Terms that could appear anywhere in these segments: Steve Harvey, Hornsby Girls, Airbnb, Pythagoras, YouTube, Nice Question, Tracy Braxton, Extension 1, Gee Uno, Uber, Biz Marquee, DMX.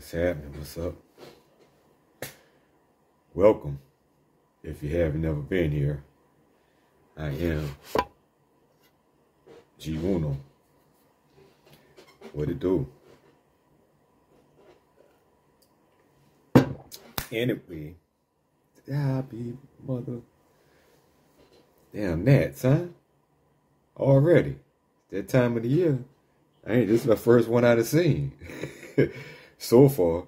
What's happening? What's up? Welcome. If you have never been here, I am Gee Uno. What it do? Anyway, happy mother. Damn gnats, huh? Already. That time of the year. I ain't, this is my first one I'd have seen. So far.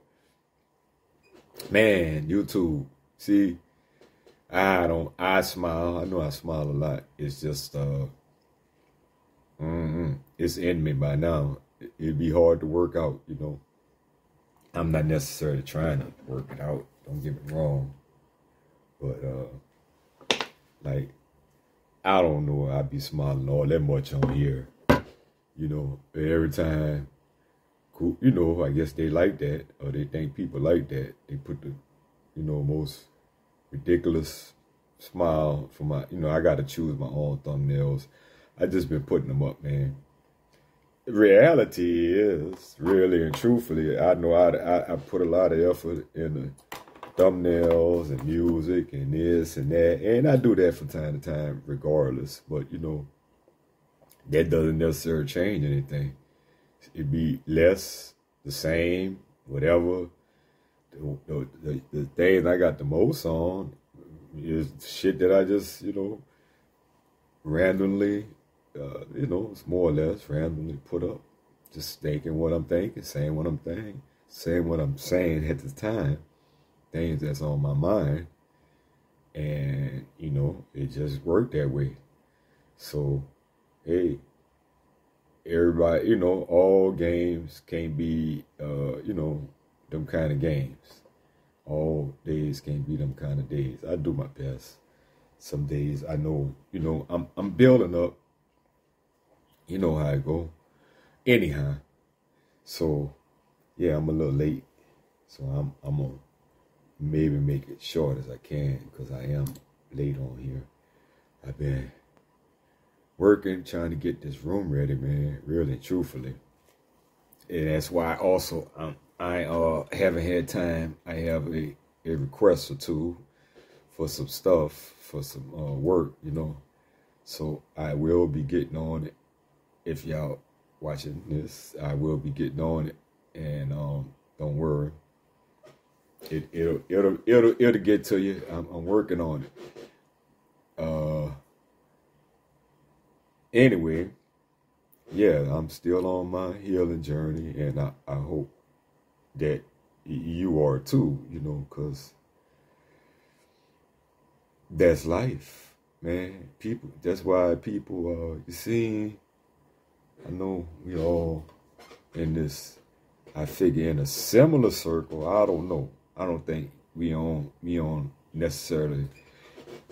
Man, YouTube. See, I smile. I know I smile a lot. It's just it's in me by now. It'd be hard to work out, you know. I'm not necessarily trying to work it out, don't get me wrong. But like, I don't know, I'd be smiling all that much on here. You know, every time, cool, you know, I guess they like that, or they think people like that. They put the, you know, most ridiculous smile for my, you know, I gotta choose my own thumbnails. I just been putting them up, man. Reality is, really and truthfully, I know I put a lot of effort in the thumbnails and music and this and that, and I do that from time to time regardless, but you know, that doesn't necessarily change anything. It'd be less, the same, whatever. The things I got the most on is shit that I just, you know, randomly, you know, it's more or less randomly put up, just thinking what I'm thinking, saying what I'm thinking, saying what I'm saying at the time, things that's on my mind, and you know, it just worked that way. So hey, everybody, you know, all games can't be you know, them kind of games. All days can't be them kind of days. I do my best. Some days I know, you know, I'm building up. You know how it go. Anyhow, so yeah, I'm a little late, so I'm gonna maybe make it short as I can, because I am late on here. I've been working, trying to get this room ready, man, really truthfully, and that's why also I haven't had time. I have a request or two for some stuff, for some work, you know, so I will be getting on it. If y'all watching this, I will be getting on it, and don't worry, it'll get to you. I'm working on it. Anyway, yeah, I'm still on my healing journey, and I hope that you are too. You know, 'cause that's life, man. People. That's why people. You see. I know we all in this, I figure, in a similar circle. I don't know. I don't think we on necessarily.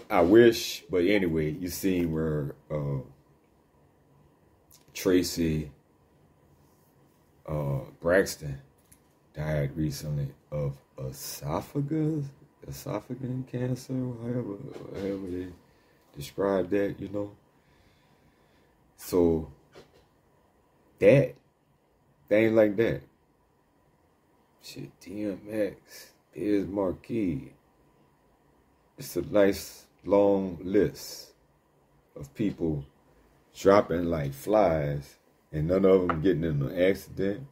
I wish, but anyway, you seen where Tracy Braxton died recently of esophageal cancer, however they describe that, you know. So that, things like that. Shit, DMX, Biz Marquee. It's a nice long list of people dropping like flies, and none of them getting in an accident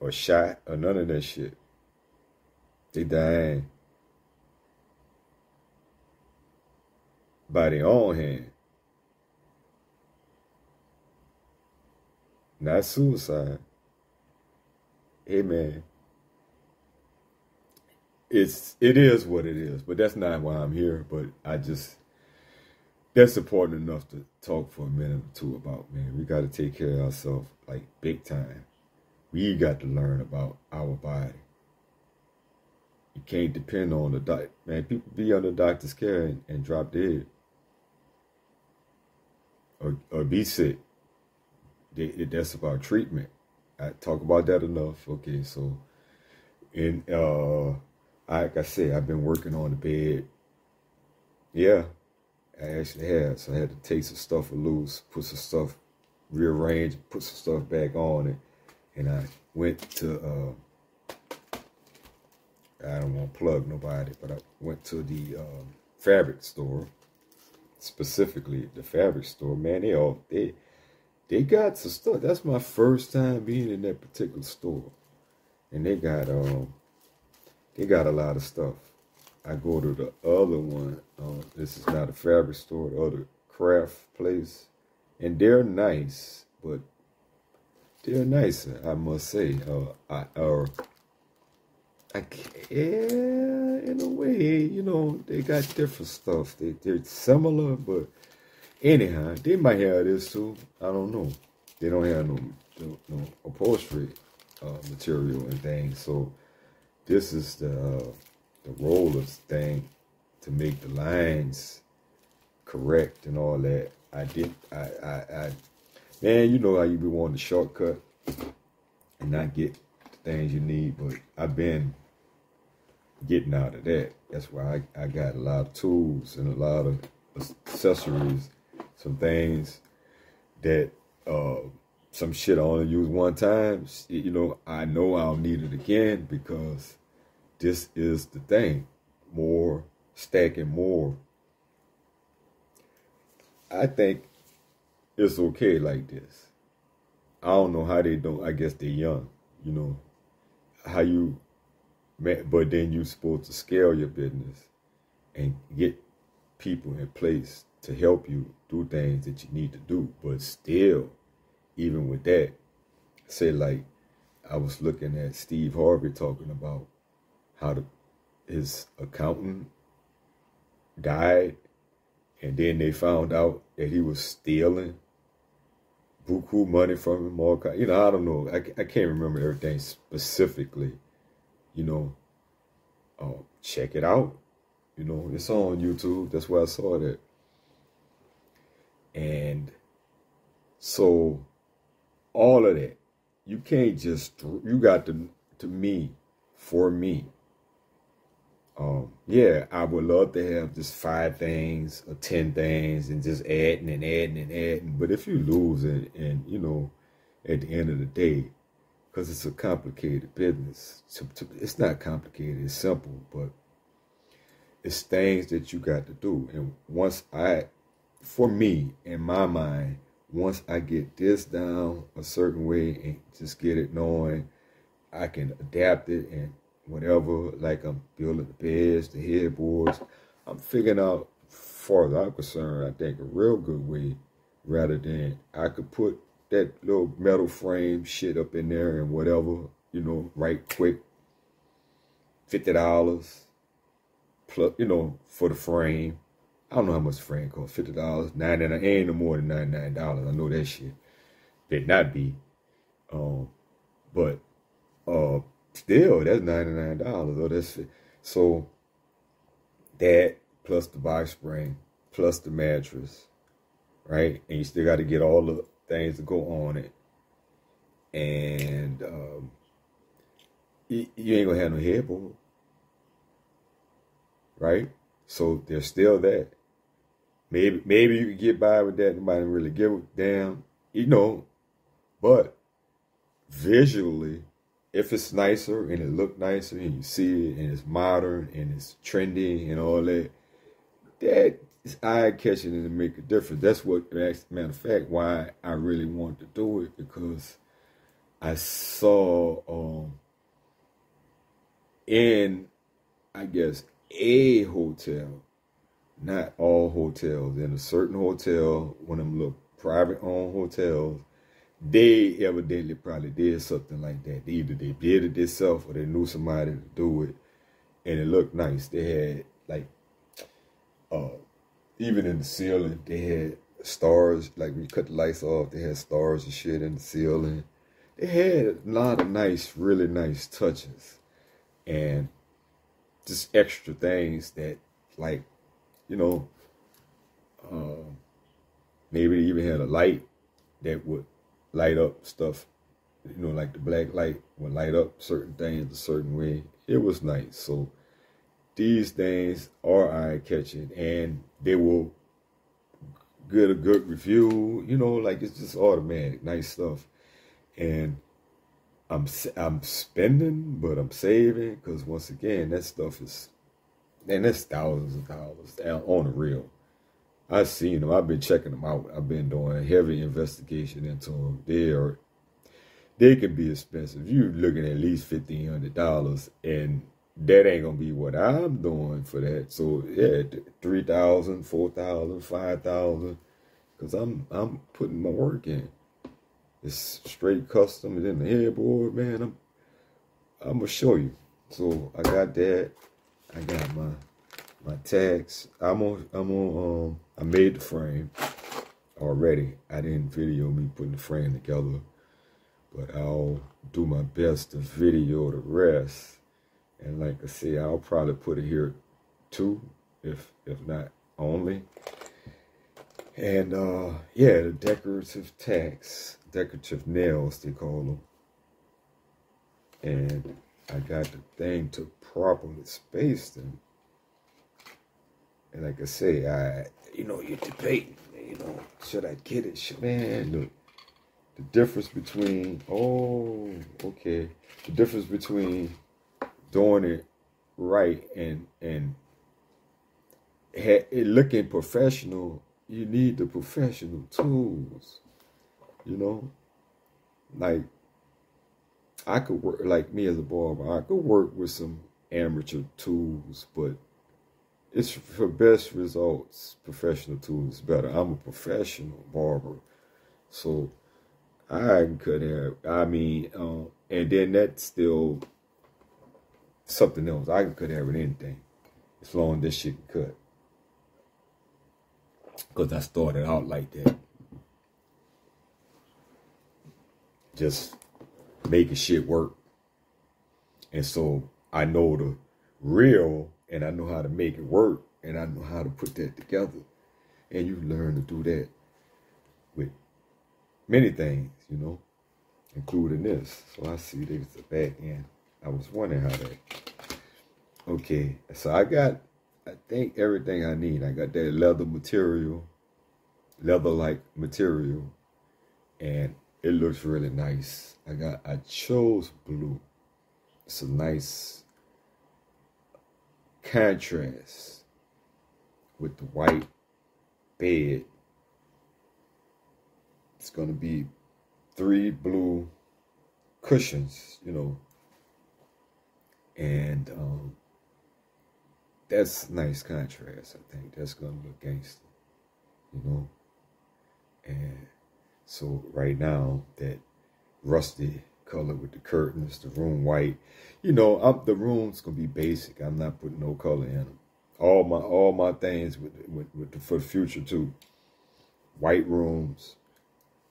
or shot or none of that shit. They dying by their own hand. Not suicide. Hey man, it is what it is, but that's not why I'm here. But I just, that's important enough to talk for a minute or two about, man. We got to take care of ourselves, like big time. We got to learn about our body. You can't depend on the doctor, man. People be under doctor's care and drop dead, or be sick. That's about treatment. I talk about that enough. Okay, so, and like I said, I've been working on the bed. Yeah, I actually have. So I had to take some stuff loose, put some stuff, rearrange, put some stuff back on it, and I went to I don't want to plug nobody, but I went to the fabric store, specifically the fabric store. Man, they got some stuff. That's my first time being in that particular store, and they got a lot of stuff. I go to the other one. This is not a fabric store, the other craft place, and they're nice, but they're nicer, I must say. In a way, you know, they got different stuff. They're similar, but anyhow, they might have this too. I don't know. They don't have no upholstery material and things. So this is the rollers thing to make the lines correct and all that. Man, you know how you be wanting a shortcut and not get the things you need, but I've been getting out of that. That's why I got a lot of tools and a lot of accessories, some things that, some shit I only use one time. You know I'll need it again because this is the thing. More, stacking more. I think it's okay like this. I don't know how they don't. I guess they're young, you know. But then you're supposed to scale your business and get people in place to help you do things that you need to do. But still, even with that, say like I was looking at Steve Harvey talking about how his accountant died, and then they found out that he was stealing buku money from him, all kind, you know, I don't know. I can't remember everything specifically, you know. Check it out. You know, it's on YouTube. That's where I saw that. And so all of that, you can't just, you got to me, for me. Yeah, I would love to have just 5 things or 10 things and just adding and adding and adding. But if you lose and you know, at the end of the day, because it's a complicated business. It's not complicated. It's simple, but it's things that you got to do. And for me, in my mind, once I get this down a certain way and just get it knowing, I can adapt it and whatever, like I'm building the beds, the headboards. I'm figuring out, as far as I'm concerned, I think a real good way, rather than I could put that little metal frame shit up in there and whatever, you know, right quick, $50 plus, you know, for the frame. I don't know how much the frame costs, $50, $99, ain't no more than $99. I know that shit. Better not be. Still, that's $99. Oh, that's it. So that plus the box spring, plus the mattress, right? And you still got to get all the things to go on it. And you ain't gonna have no headboard, right? So there's still that. Maybe you can get by with that. Nobody really give a damn, you know. But visually, if it's nicer and it look nicer and you see it and it's modern and it's trendy and all that, that is eye-catching and it make a difference. That's what, as a matter of fact, why I really wanted to do it, because I saw in, I guess, a hotel, not all hotels, in a certain hotel, one of them little private-owned hotels, they evidently probably did something like that. Either they did it themselves or they knew somebody to do it, and it looked nice. They had, like, even in the ceiling, they had stars. Like, when you cut the lights off, they had stars and shit in the ceiling. They had a lot of nice, really nice touches and just extra things that, like, you know, maybe they even had a light that would light up stuff, you know, like the black light would light up certain things a certain way. It was nice. So these things are eye-catching, and they will get a good review, you know, like it's just automatic, nice stuff. And I'm spending, but I'm saving, because once again, that stuff is, man, that's thousands of dollars on the real. I've seen them. I've been checking them out. I've been doing heavy investigation into them. They can be expensive. You're looking at least $1,500, and that ain't gonna be what I'm doing for that. So yeah, $3,000, $4,000, $5,000, because I'm putting my work in. It's straight custom, and then the headboard, man. I'm gonna show you. So I got that. I got my tags. I made the frame already. I didn't video me putting the frame together, but I'll do my best to video the rest. And like I say, I'll probably put it here too, if not only. And yeah, the decorative tags, decorative nails they call them. And I got the thing to properly space them. And like I say, you're debating, should I get it? Man, look, the difference between, the difference between doing it right and it looking professional, you need the professional tools, Like, I could work, like me as a barber, I could work with some amateur tools, but it's for best results, professional tools better. I'm a professional barber, so I could have, and then that's still something else. I could have with anything, as long as this shit can cut. Because I started out like that. Just making shit work. And so I know the real, and I know how to make it work, and I know how to put that together. And you learn to do that with many things, including this. So I see there's the back end. I was wondering how that. Okay, so I got, I think, everything I need. I got that leather-like material, and it looks really nice. I chose blue. It's a nice contrast with the white bed. It's gonna be 3 blue cushions, and that's nice contrast. I think that's gonna look gangster, and so right now that rusty color with the curtains, the room white, the room's gonna be basic. I'm not putting no color in them. All my things for the future too. White rooms,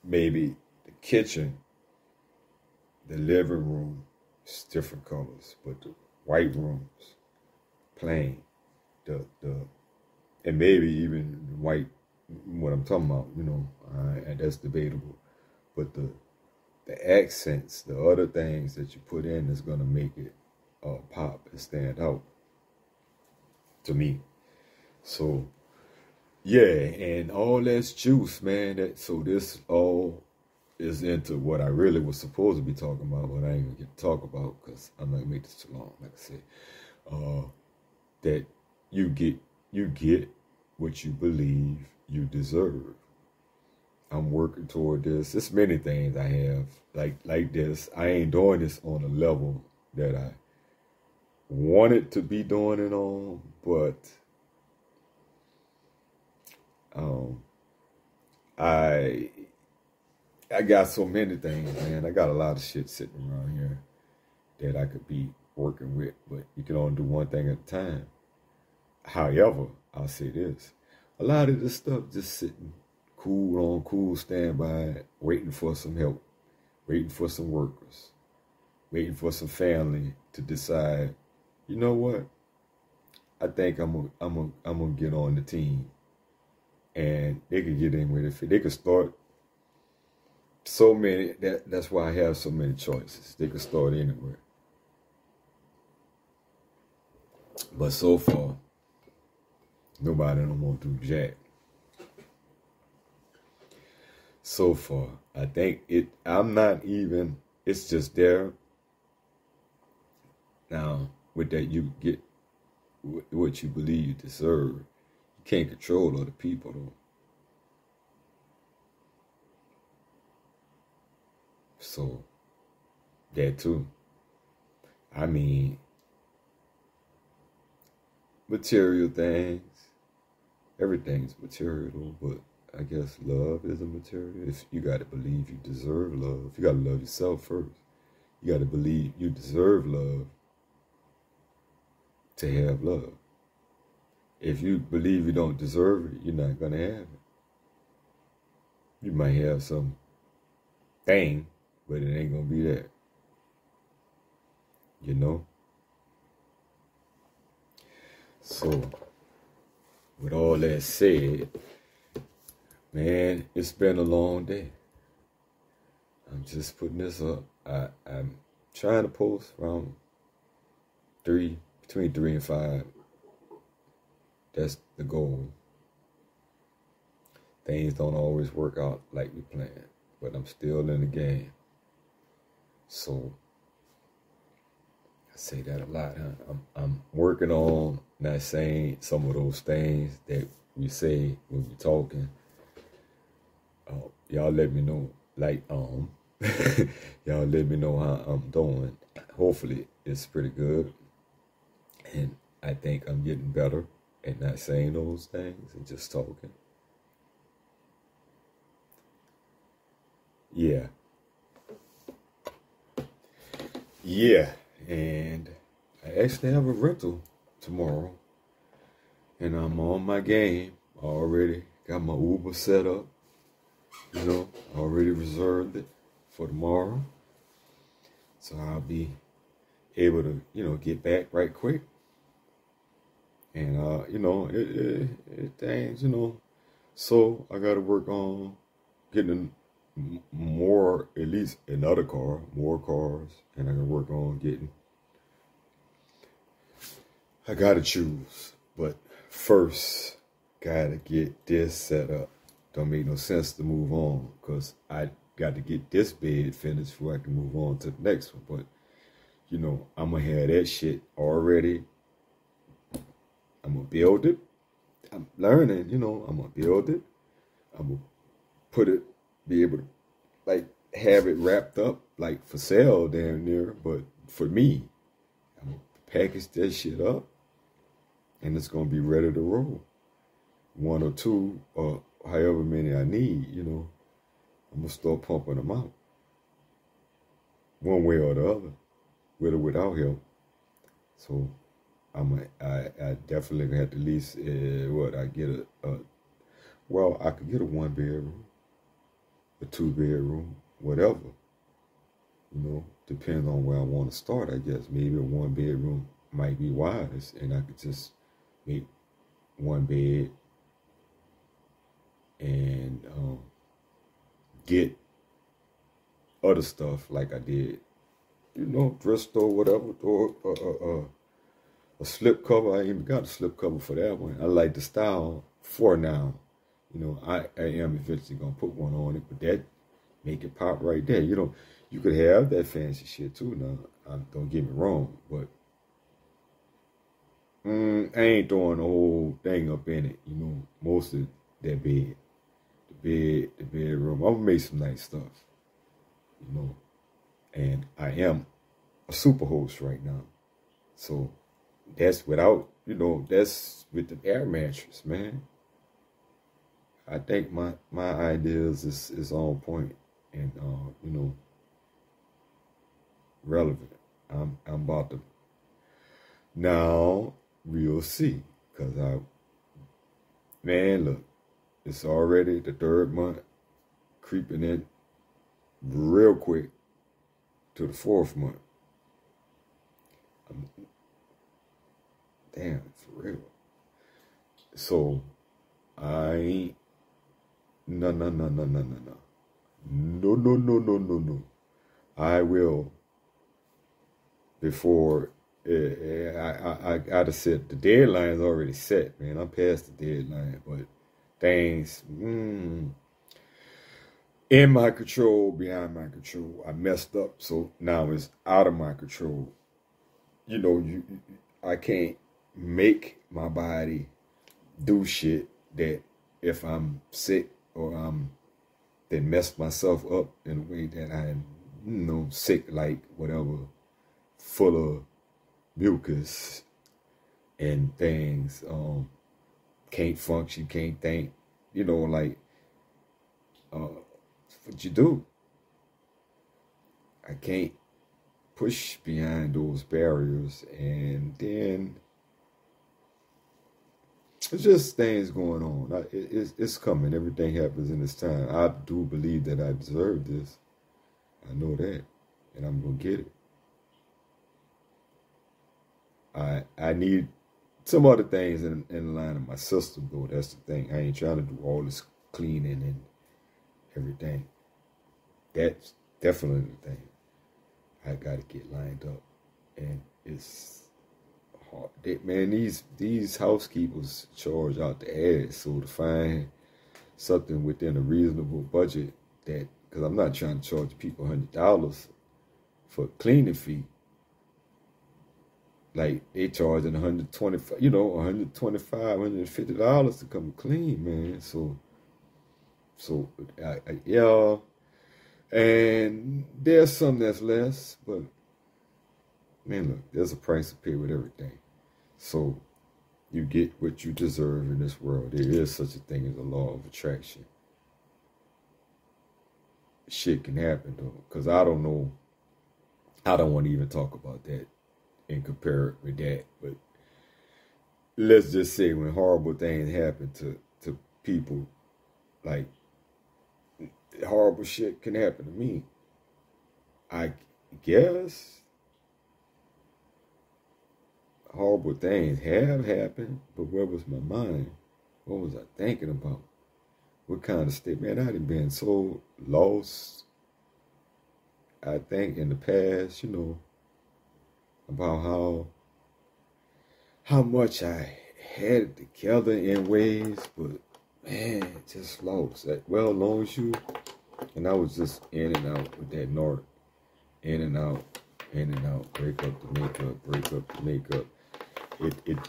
maybe the kitchen, the living room, it's different colors, but the white rooms, plain, and maybe even white. What I'm talking about, and that's debatable, but the accents, the other things that you put in is going to make it pop and stand out to me. So, yeah, and all that's juice, man. So this all is into what I really was supposed to be talking about, but I ain't going to get to talk about because I'm not going to make this too long, like I said. That you get what you believe you deserve. I'm working toward this. There's many things I have like this. I ain't doing this on a level that I wanted to be doing it on, but I got so many things, man. I got a lot of shit sitting around here that I could be working with, but you can only do one thing at a time. However, I'll say this. A lot of this stuff just sitting cool, standby, waiting for some help, waiting for some workers, waiting for some family to decide, you know what? I think I'm gonna get on the team. And they could get in with it. They could start so many, that's why I have so many choices. They could start anywhere. But so far, nobody don't want to do jack. So far, I think I'm not even It's just there. Now, with that, you get what you believe you deserve. You can't control other people, though. So, that too. I mean, material things. Everything's material, but I guess love is a material. If you got to believe you deserve love. You got to love yourself first. You got to believe you deserve love to have love. If you believe you don't deserve it, you're not going to have it. You might have some thing, but it ain't going to be that. You know? So, with all that said, man, it's been a long day. I'm just putting this up. I'm trying to post around 3, between 3 and 5. That's the goal. Things don't always work out like we planned, but I'm still in the game. So, I say that a lot, huh? I'm working on not saying some of those things that we say when we're talking. Y'all let me know, like, y'all let me know how I'm doing. Hopefully, it's pretty good. And I think I'm getting better at not saying those things and just talking. Yeah, and I actually have a rental tomorrow. And I'm on my game already. Got my Uber set up. You know, I already reserved it for tomorrow. So I'll be able to, you know, get back right quick. And, you know, things, you know. So I got to work on getting more, at least another car, more cars. And I got to work on getting, I got to choose. But first, got to get this set up. Don't make no sense to move on because I got to get this bed finished before I can move on to the next one. But, you know, I'm going to have that shit already. I'm going to build it. I'm learning, you know, I'm going to build it. I'm going to put it, be able to, like, have it wrapped up, like, for sale damn near. But for me, I'm going to package that shit up and it's going to be ready to roll. One or two or however many I need, you know, I'm going to start pumping them out. One way or the other, with or without help. So, I definitely have to at least, I could get a 1-bedroom, a 2-bedroom, whatever. You know, depends on where I want to start, I guess. Maybe a 1-bedroom might be wise, and I could just make one bed, and get other stuff like I did, you know, drugstore, whatever, or a slip cover. I ain't even got a slip cover for that one. I like the style for now. You know, I am eventually gonna put one on it, but that make it pop right there. You know, you could have that fancy shit too. Now, don't get me wrong, but I ain't throwing the whole thing up in it. You know, most of that bed. The bedroom. I'm gonna make some nice stuff, you know. And I am a super host right now, so that's without, you know, that's with the air mattress, man. I think my ideas is on point and you know, relevant. I'm about to. Now we'll see, cause look. It's already the 3rd month, creeping in real quick to the 4th month. Damn, for real. So, No. I will, before, I gotta set, the deadline's already set, man. I'm past the deadline, but things, in my control, beyond my control. I messed up, so now it's out of my control. You know, I can't make my body do shit that if I'm sick or I'm that messed myself up in a way that I'm, you know, sick, like whatever, full of mucus and things, can't function, can't think, you know, like, what you do? I can't push beyond those barriers, and then it's just things going on. It's coming. Everything happens in this time. I do believe that I deserve this. I know that, and I'm gonna get it. I need some other things in the line of my system, though. That's the thing. I ain't trying to do all this cleaning and everything. That's definitely the thing. I gotta get lined up, and it's hard. Man, these housekeepers charge out the ass. So to find something within a reasonable budget, that because I'm not trying to charge people $100 for a cleaning fee. Like they charging $125, you know, $125, $150 to come clean, man. So yeah. And there's some that's less, but man, look, there's a price to pay with everything. So you get what you deserve in this world. There is such a thing as a law of attraction. Shit can happen, though, because I don't know. I don't want to even talk about that and compare it with that. But let's just say when horrible things happen to people, like, horrible shit can happen to me. I guess horrible things have happened, but where was my mind? What was I thinking about? What kind of state? Man, I'd have been so lost, I think, in the past, you know, about how much I had it together in ways, but man, just lost. Well, long shoe. And I was just in and out with that narc. In and out, in and out. Break up the makeup, break up the makeup.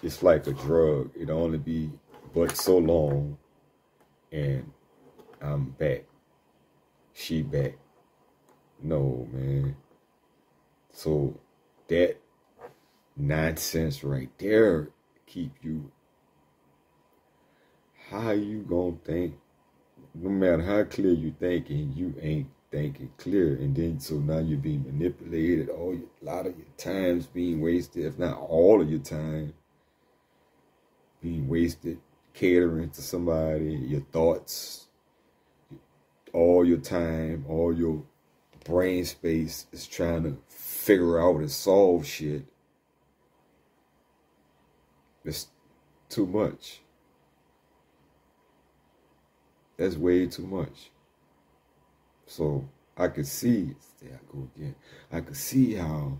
It's like a drug. It'll only be but so long. And I'm back. She back. No, man. So that nonsense right there keep you. How you gonna think? No matter how clear you thinking, you ain't thinking clear, and then so now you're being manipulated. A lot of your time's being wasted, if not all of your time being wasted, catering to somebody. Your thoughts, all your time, all your brain space is trying to figure out and solve shit. It's too much. That's way too much. So I could see, there I go again. I could see how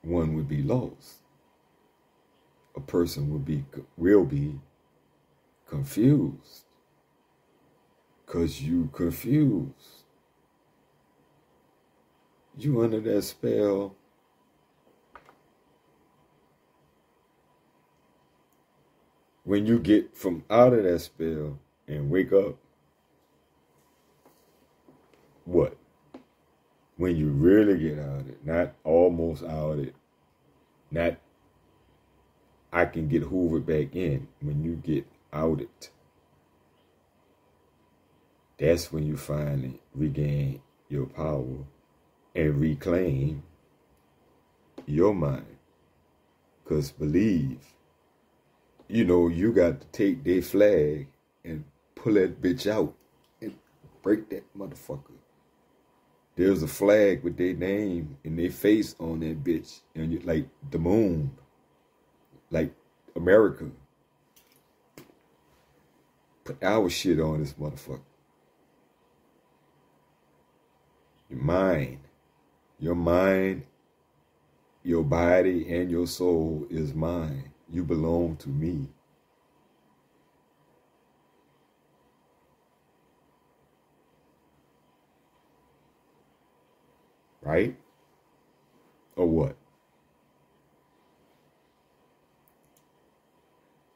one would be lost. A person will be confused. 'Cause you confused. You under that spell. When you get from out of that spell and wake up, what? When you really get out of it, not almost out of it, not I can get hoovered back in. When you get out it, that's when you finally regain your power and reclaim your mind. 'Cause believe, you know, you got to take their flag and pull that bitch out and break that motherfucker. There's a flag with their name and their face on that bitch. And you like the moon. Like America. Put our shit on this motherfucker. Your mind. Your mind, your body, and your soul is mine. You belong to me. right? Or what?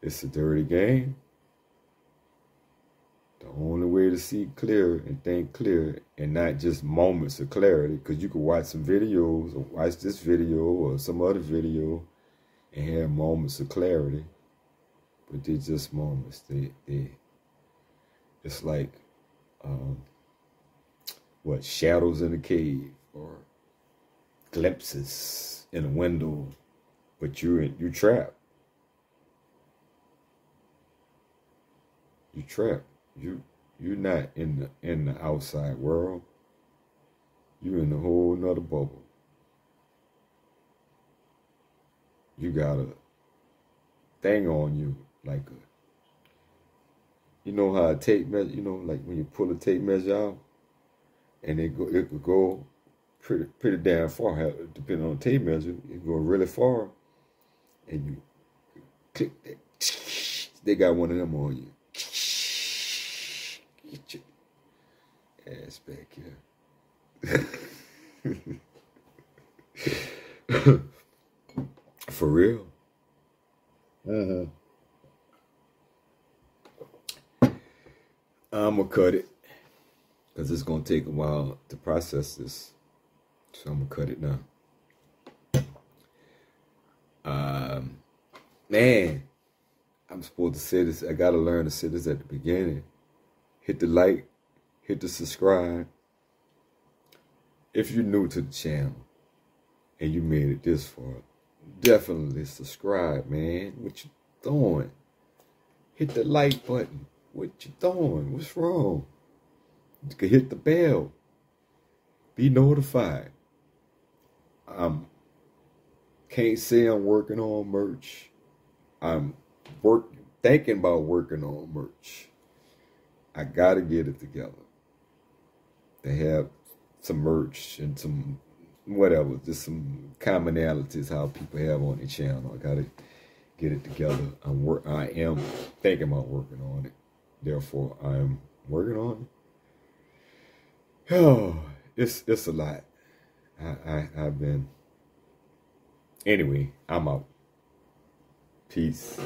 It's a dirty game. The only way to see clear and think clear and not just moments of clarity, because you can watch some videos or watch this video or some other video and have moments of clarity, but they're just moments. It's like what, shadows in a cave or glimpses in a window, but you're trapped. You're trapped. You're not in the outside world. You're in a whole nother bubble. You got a thing on you, like you know how a tape measure, you know, like when you pull a tape measure out, and it could go pretty damn far, depending on the tape measure. It go really far, and you click that. They got one of them on you. Get your ass back here. For real. I'm going to cut it, because it's going to take a while to process this. So I'm going to cut it now. Man, I'm supposed to say this. I got to learn to say this at the beginning. Hit the like, hit the subscribe. If you're new to the channel and you made it this far, definitely subscribe, man. What you doing? Hit the like button. What you doing? What's wrong? You can hit the bell. Be notified. Can't say I'm working on merch. I'm thinking about working on merch. I gotta get it together. They have some merch and some whatever, just some commonalities how people have on their channel. I gotta get it together. I am thinking about working on it. Therefore, I'm working on it. Oh, it's a lot. I've been. Anyway, I'm out. Peace.